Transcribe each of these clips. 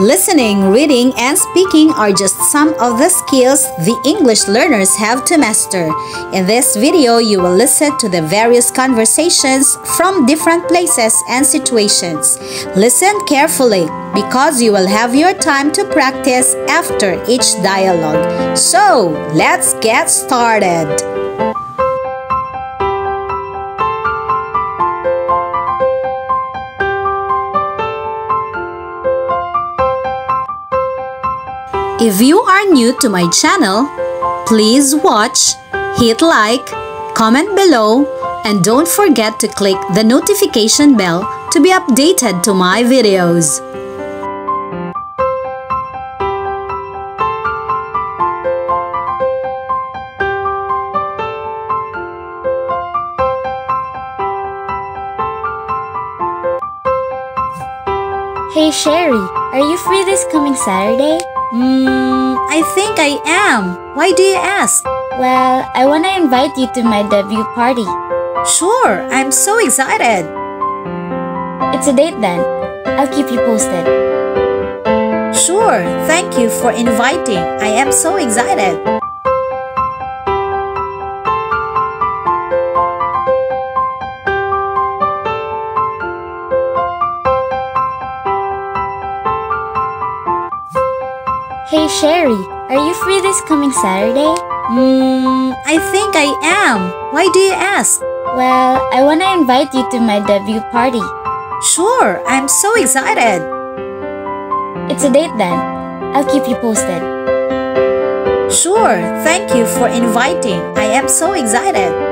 Listening, reading, and speaking are just some of the skills the English learners have to master. In this video, you will listen to the various conversations from different places and situations. Listen carefully because you will have your time to practice after each dialogue. So, let's get started. If you are new to my channel, please watch, hit like, comment below, and don't forget to click the notification bell to be updated to my videos. Hey Sherry, are you free this coming Saturday? I think I am. Why do you ask? Well, I want to invite you to my debut party. Sure, I'm so excited. It's a date then. I'll keep you posted. Sure, thank you for inviting. I am so excited. Hey Sherry, are you free this coming Saturday? I think I am. Why do you ask? Well, I want to invite you to my debut party. Sure, I'm so excited. It's a date then. I'll keep you posted. Sure, thank you for inviting. I am so excited.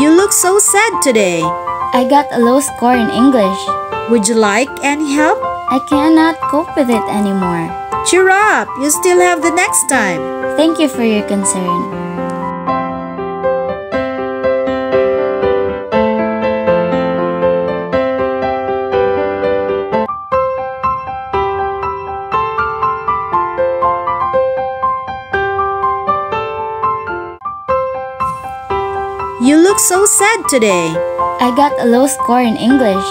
You look so sad today. I got a low score in English. Would you like any help? I cannot cope with it anymore. Cheer up, you still have the next time. Thank you for your concern. You look so sad today. I got a low score in English.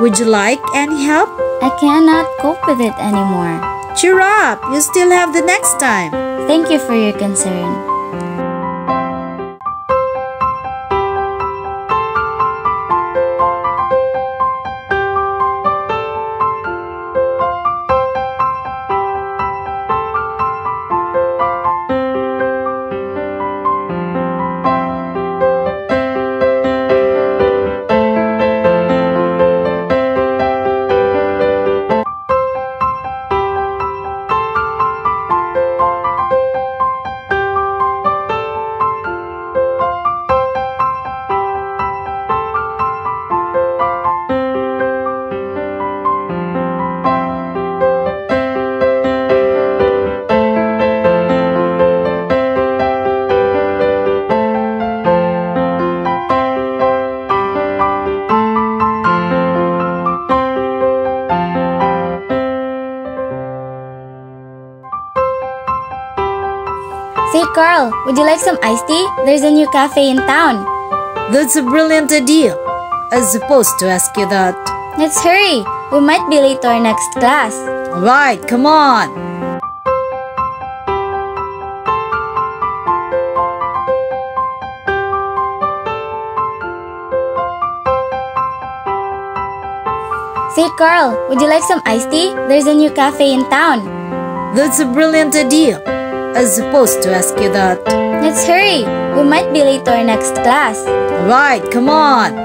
Would you like any help? I cannot cope with it anymore. Cheer up, you still have the next time. Thank you for your concern. Say, Carl, would you like some iced tea? There's a new cafe in town. That's a brilliant idea. I was supposed to ask you that. Let's hurry. We might be late to our next class. Alright, come on. Say, Carl, would you like some iced tea? There's a new cafe in town. That's a brilliant idea. I was supposed to ask you that. Let's hurry. We might be late to our next class. Right, come on.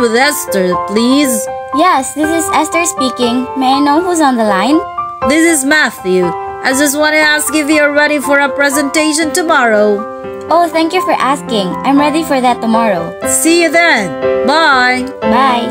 With Esther, please. Yes, this is Esther speaking. May I know who's on the line? This is Matthew. I just want to ask if you're ready for a presentation tomorrow. Oh, thank you for asking. I'm ready for that tomorrow. See you then. Bye. Bye.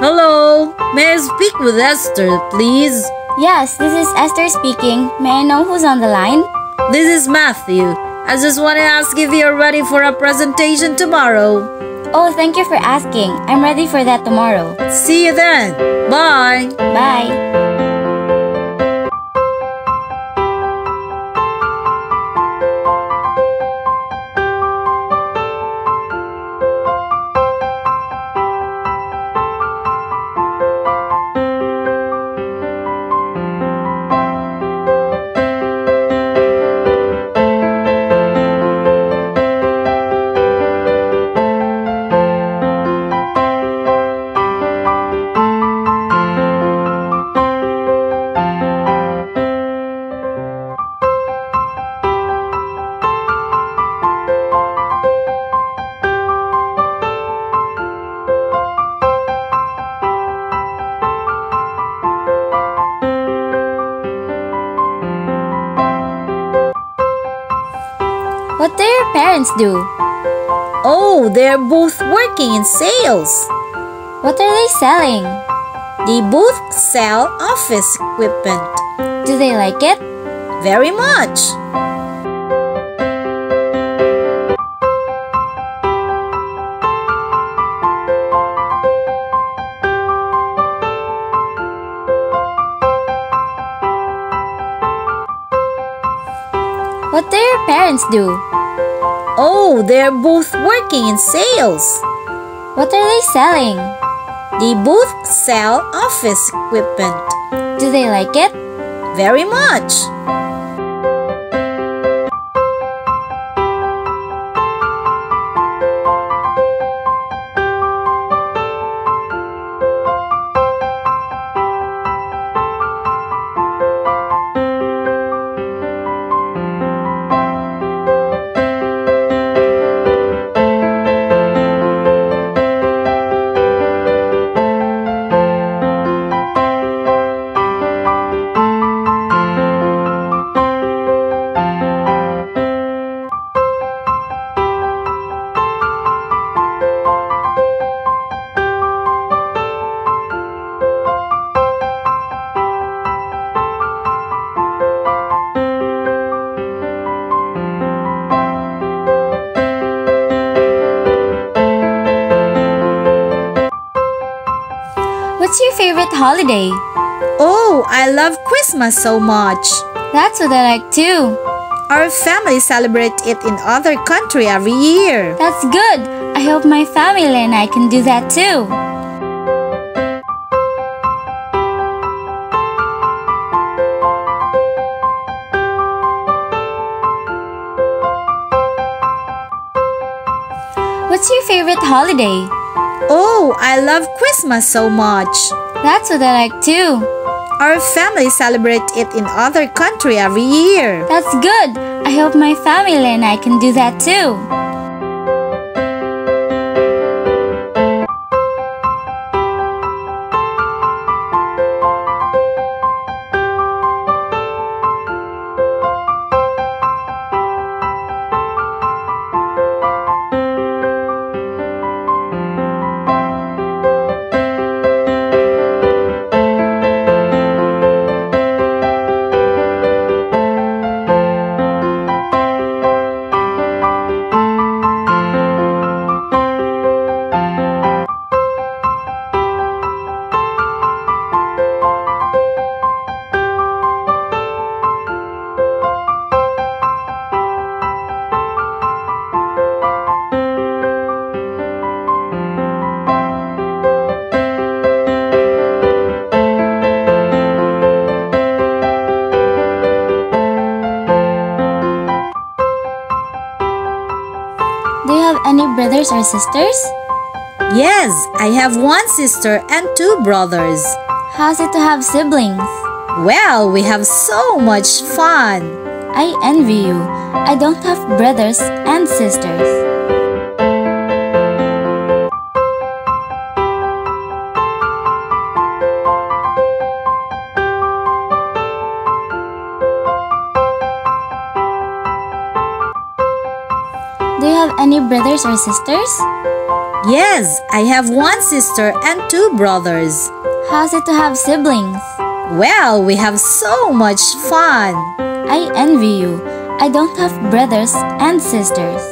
Hello, may I speak with Esther, please? Yes, this is Esther speaking. May I know who's on the line? This is Matthew. I just want to ask if you're ready for a presentation tomorrow. Oh, thank you for asking. I'm ready for that tomorrow. See you then. Bye. Bye. What do your parents do? Oh, they're both working in sales. What are they selling? They both sell office equipment. Do they like it? Very much. What do your parents do? Oh, they're both working in sales. What are they selling? They both sell office equipment. Do they like it? Very much. What's your favorite holiday? Oh, I love Christmas so much. That's what I like too. Our family celebrates it in other country every year. That's good. I hope my family and I can do that too. What's your favorite holiday? Oh, I love Christmas so much. That's what I like too. Our family celebrates it in other countries every year. That's good. I hope my family and I can do that too. Brothers or sisters? Yes, I have one sister and two brothers. How's it to have siblings? Well, we have so much fun. I envy you. I don't have brothers and sisters. Any brothers or sisters? Yes, I have one sister and two brothers. How's it to have siblings? Well, we have so much fun. I envy you. I don't have brothers and sisters.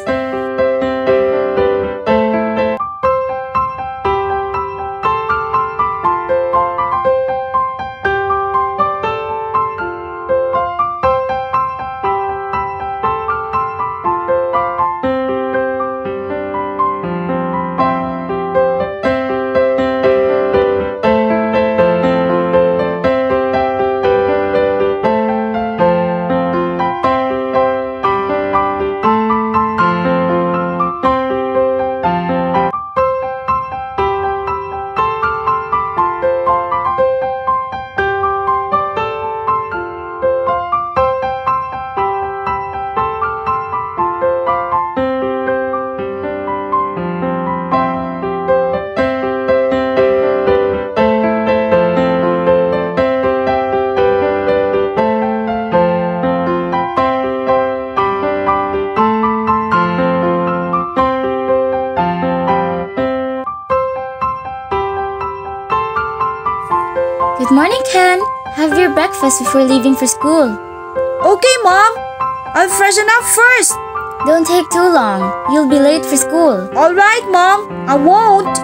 Good morning, Ken. Have your breakfast before leaving for school. Okay, Mom. I'll freshen up first. Don't take too long. You'll be late for school. All right, Mom. I won't.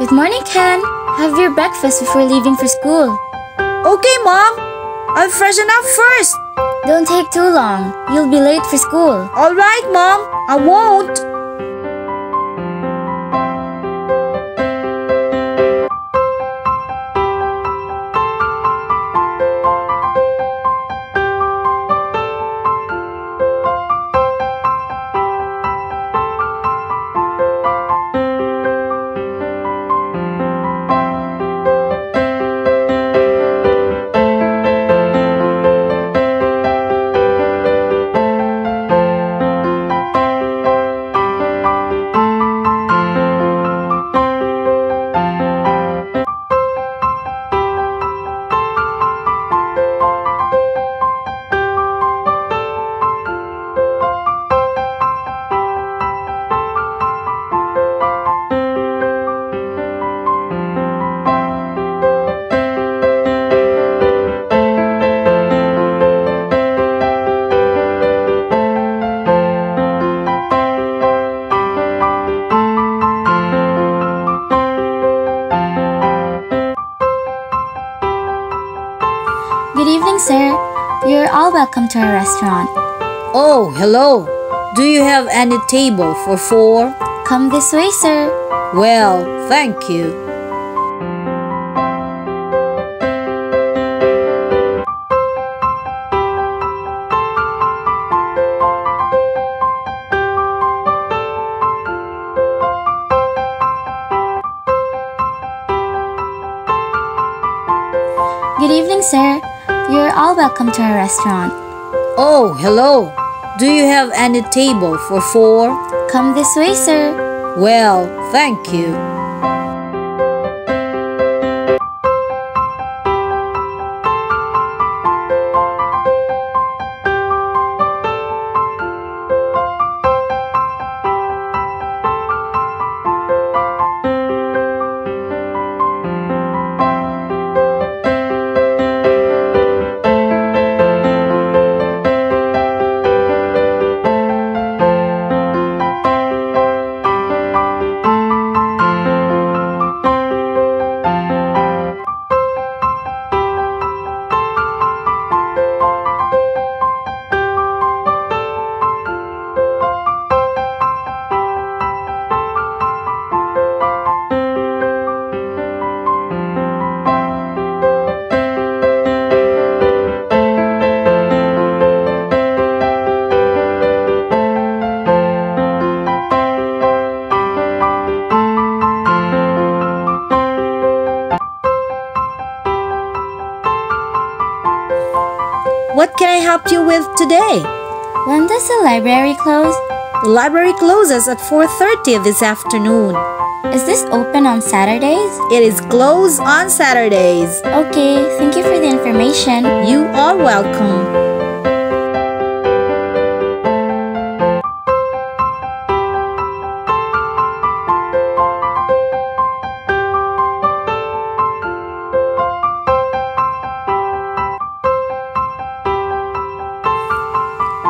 Good morning, Ken. Have your breakfast before leaving for school. Okay, Mom. I'll freshen up first. Don't take too long. You'll be late for school. All right, Mom. I won't. Sir, you're all welcome to our restaurant. Oh, hello. Do you have any table for four? Come this way, sir. Well, thank you. Good evening, sir. You're all welcome to our restaurant. Oh, hello. Do you have any table for four? Come this way, sir. Well, thank you. What can I help you with today? When does the library close? The library closes at 4:30 this afternoon. Is this open on Saturdays? It is closed on Saturdays. Okay, thank you for the information. You are welcome.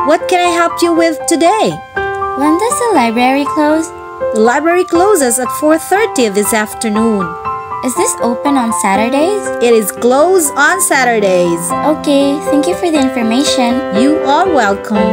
What can I help you with today? When does the library close? The library closes at 4:30 this afternoon. Is this open on Saturdays? It is closed on Saturdays. Okay, thank you for the information. You are welcome.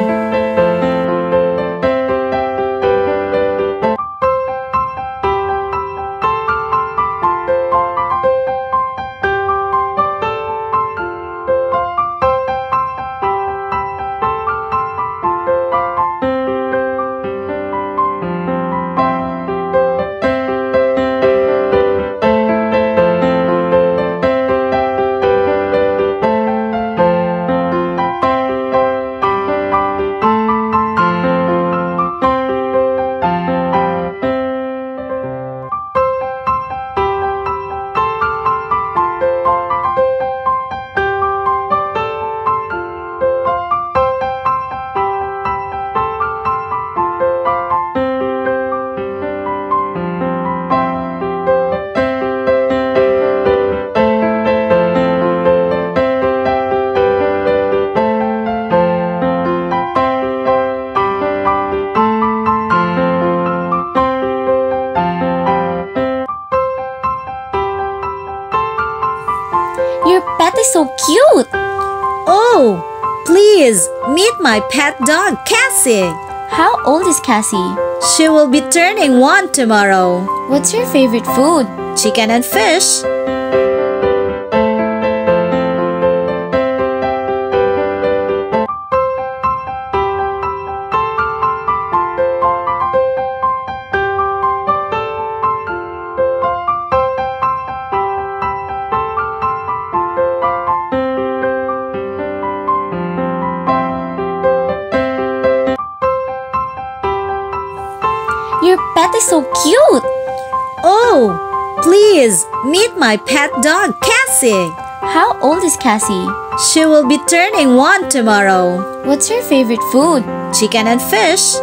Your pet is so cute! Oh, please meet my pet dog, Cassie! How old is Cassie? She will be turning 1 tomorrow. What's your favorite food? Chicken and fish. Your pet is so cute! Oh, please meet my pet dog, Cassie! How old is Cassie? She will be turning 1 tomorrow. What's your favorite food? Chicken and fish.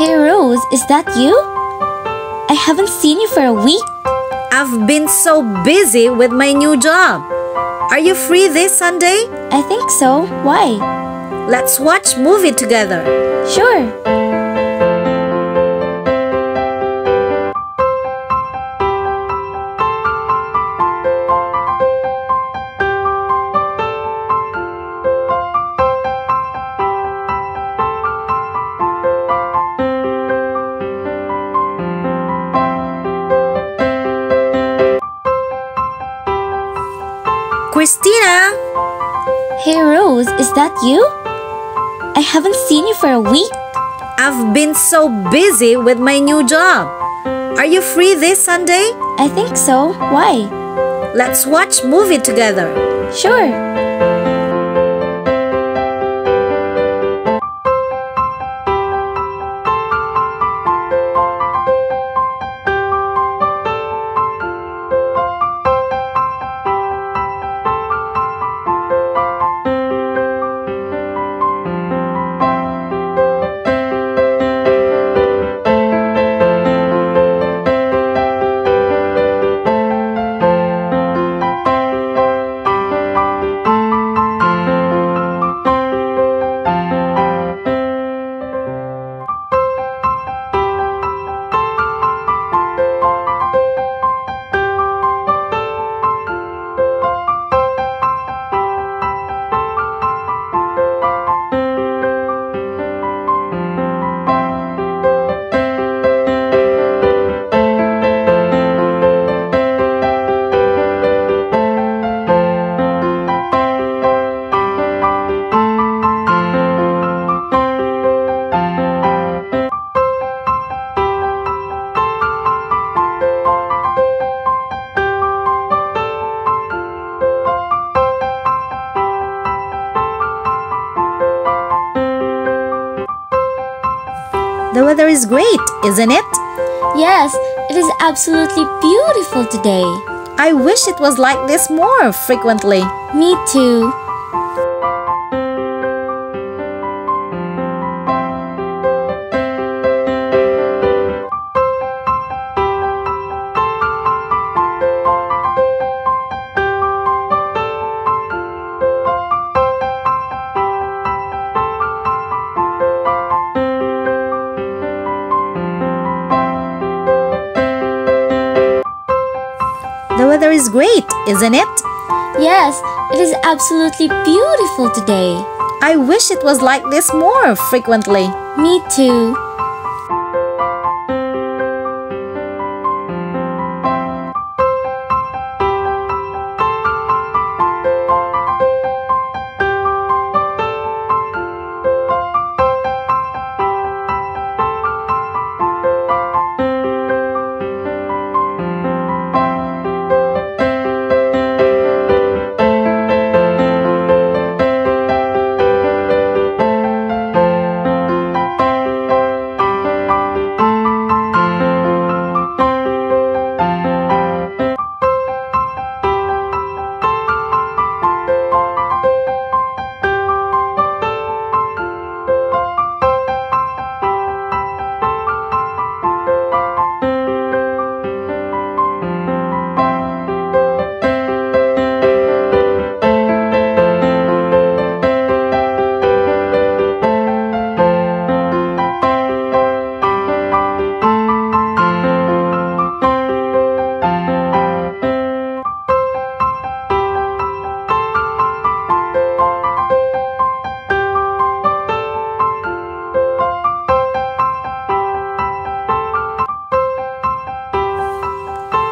Hey Rose, is that you? I haven't seen you for a week. I've been so busy with my new job. Are you free this Sunday? I think so. Why? Let's watch a movie together. Sure. Christina! Hey Rose, is that you? I haven't seen you for a week. I've been so busy with my new job. Are you free this Sunday? I think so. Why? Let's watch a movie together. Sure. The weather is great, isn't it? Yes, it is absolutely beautiful today. I wish it was like this more frequently. Me too. The weather is great, isn't it? Yes, it is absolutely beautiful today. I wish it was like this more frequently. Me too.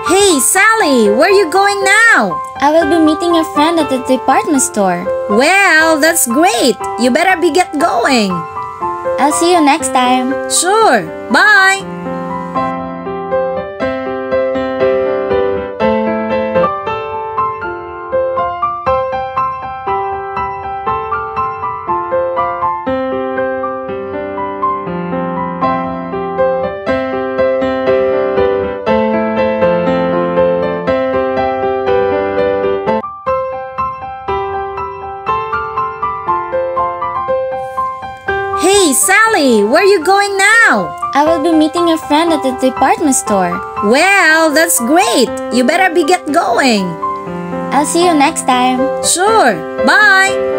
Hey Sally, where are you going now? I will be meeting a friend at the department store. Well, that's great. You better be get going. I'll see you next time. Sure. Bye. Hey Sally, where Where are you going now? I will be meeting a friend at the department store. Well, that's great. You better be get going. I'll see you next time. Sure. Bye.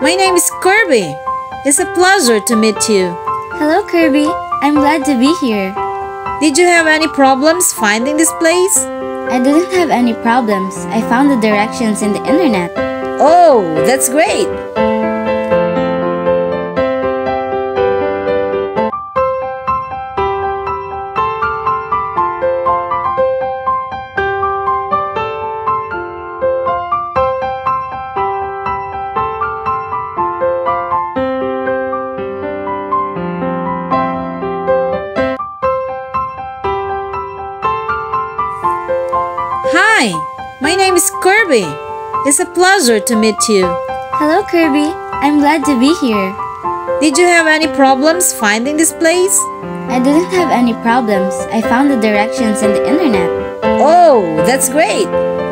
My name is Kirby. It's a pleasure to meet you. Hello, Kirby. I'm glad to be here. Did you have any problems finding this place? I didn't have any problems. I found the directions in the internet. Oh, that's great. Hi, my name is Kirby. It's a pleasure to meet you. Hello, Kirby. I'm glad to be here. Did you have any problems finding this place? I didn't have any problems. I found the directions in the internet. Oh, that's great.